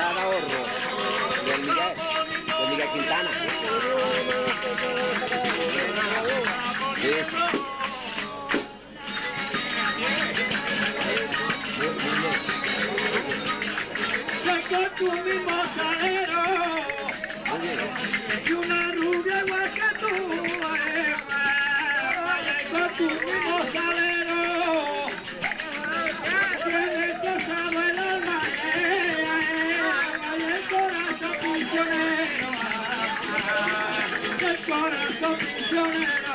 Casa de Ahorro, Don Miguel Quintana. Sacó tu mismo salero y una rubia guacatúa. Sacó tu mismo salero, tiene destrozado el alma, el corazón funcionero, el corazón funcionero.